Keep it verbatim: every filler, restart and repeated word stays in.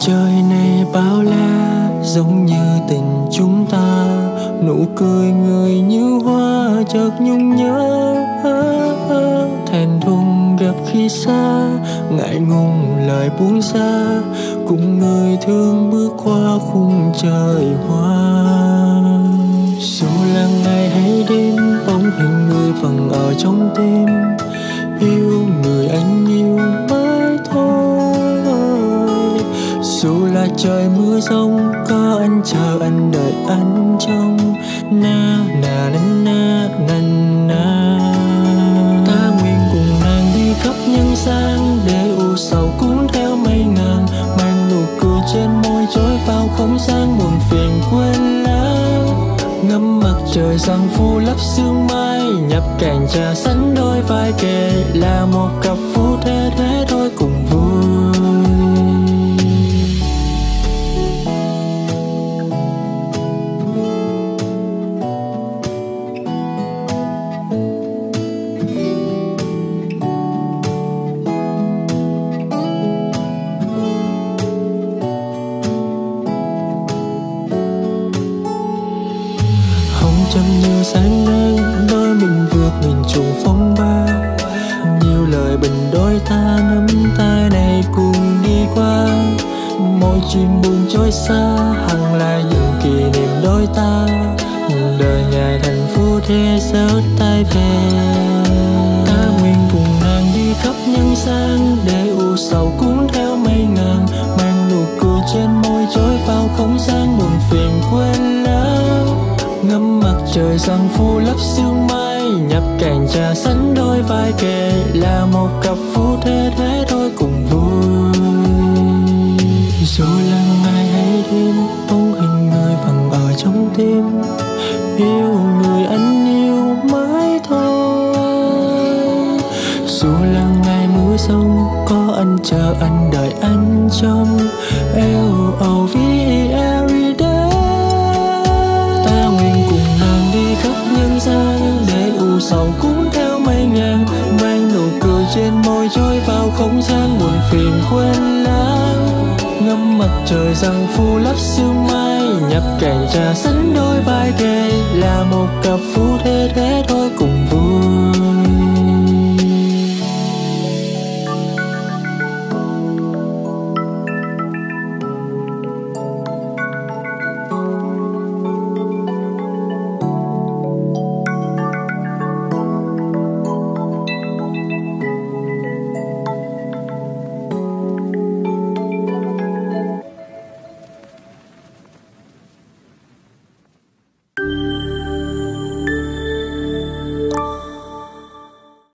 trời này bao la, giống như tình chúng ta. Nụ cười người như hoa chợt nhung nhớ, thẹn thùng gặp khi xa, ngại ngùng lời buông xa, cùng người thương bước qua khung trời hoa. Dù là ngày hay đêm, bóng hình người vẫn ở trong tim. Yêu người anh yêu mãi thôi. Dù là trời mưa giông, có anh chờ anh đợi anh trong. Na na na na na na. Ta nguyện cùng nàng đi khắp nhân gian, để u sầu cuốn theo mây ngàn. Mang nụ cười trên môi trôi vào không gian buồn phiền quên lãng. Ngắm mặt trời giăng phủ lấp sương mai, nhập cạn trà sánh đôi vai kề là một cặp phu thê thế thôi cùng vui. Trầm nhiều sáng nắng, đôi mình vượt mình trùng phong ba. Nhiều lời bình đôi ta, nắm tay này cùng đi qua. Mỗi chim buồn trôi xa, hằng là những kỷ niệm đôi ta. Đời ngày thành phố thế rớt tay về. Ta nguyện cùng nàng đi khắp nhân gian, để u sầu cuốn theo mây ngàn. Mang nụ cười trên môi trôi vào không gian buồn phiền quên lãng. Ngắm mặt trời giăng phủ lấp sương mai, nhập cạn trà sánh đôi vai kề là một cặp phu thê thế thôi cùng vui. Dù là ngày hay đêm, bóng hình người vẫn ở trong tim. Yêu người anh yêu mãi thôi. Dù là ngày mưa giông, có anh chờ anh đợi anh trong. Eo âu vì every day. Để u sầu cuốn theo mây ngàn, mang nụ cười trên môi trôi vào không gian buồn phiền quên lãng. Ngắm mặt trời giăng phủ lấp sương mai, nhập cạn trà sánh đôi vai kề là một cặp phu thê thế thôi cùng.